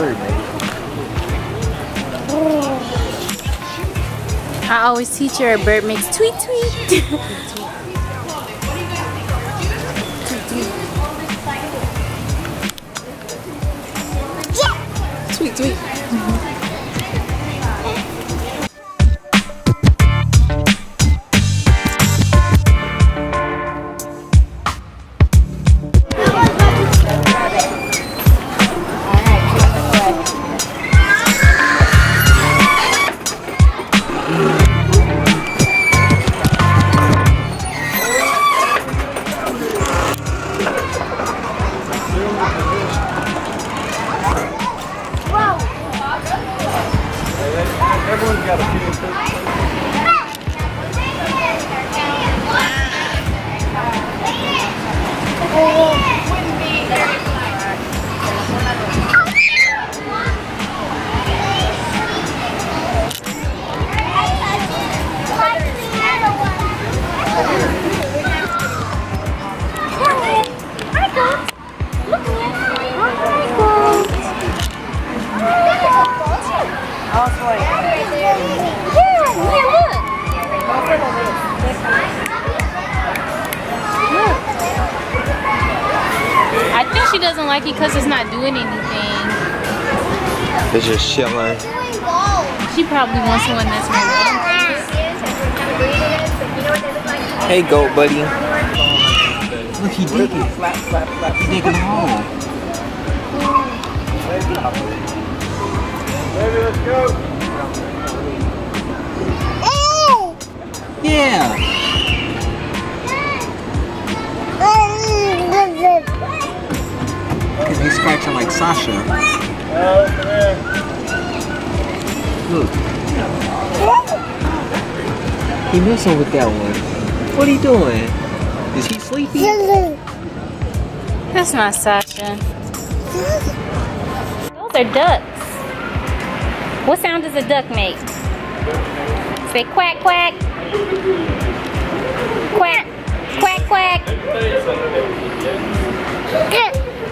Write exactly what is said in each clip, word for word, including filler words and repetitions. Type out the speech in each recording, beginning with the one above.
bird, maybe. I always teach her a bird makes tweet tweet. Tweet tweet. Tweet tweet. She doesn't like it because it's not doing anything. It's just chilling. She probably wants one that's more. Hey, goat buddy. Look, he digging. He's digging home. Baby, let's go. Oh! Yeah. Because he's scratching like Sasha. Look. He messing with that one. What are you doing? Is he sleepy? That's not Sasha. Those are ducks. What sound does a duck make? Say quack, quack. Quack, quack, quack. Quack,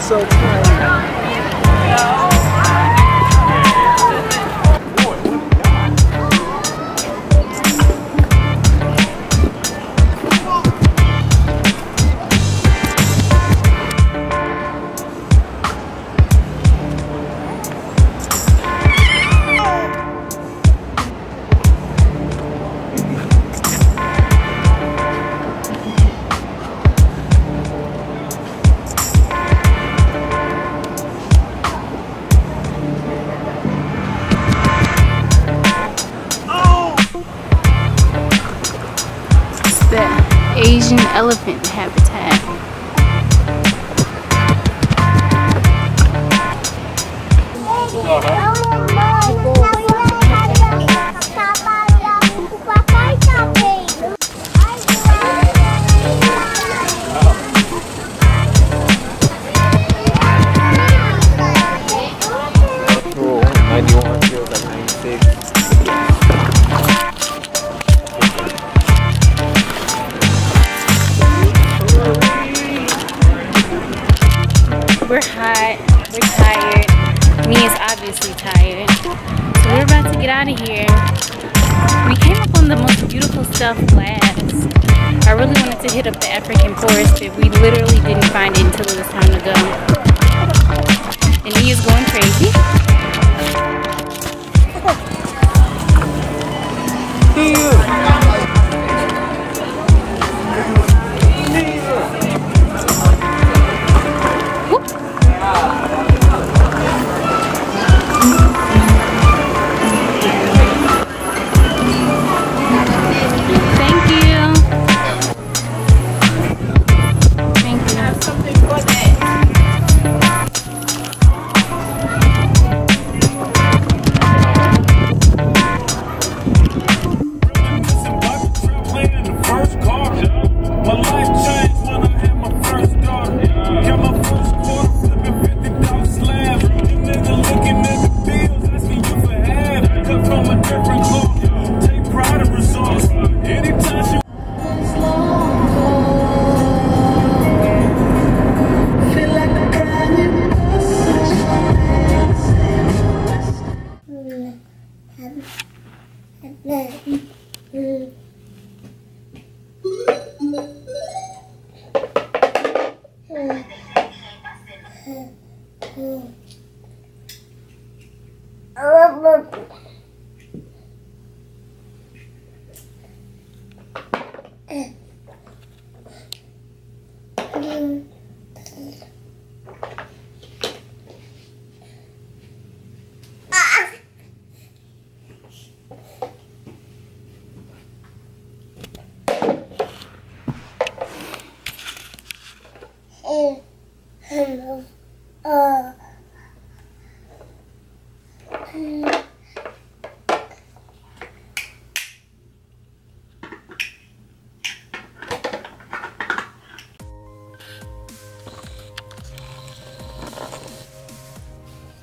So tight. Asian elephant habitat. Cool. ninety-one feels like ninety-six. We're hot, we're tired. Nia's obviously tired. So we're about to get out of here. We came up on the most beautiful stuff last. I really wanted to hit up the African forest, but we literally didn't find it until it was time to go. And Nia's going crazy.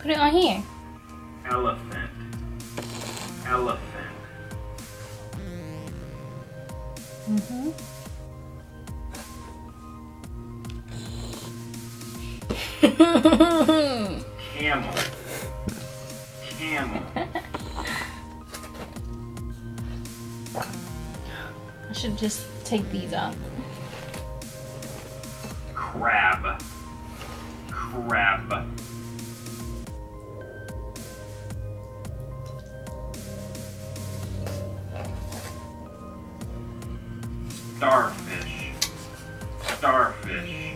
Put it on here. Elephant. Elephant. Mm-hmm. Camel. Camel. I should just take these up. Crab. Crab. Starfish. Starfish.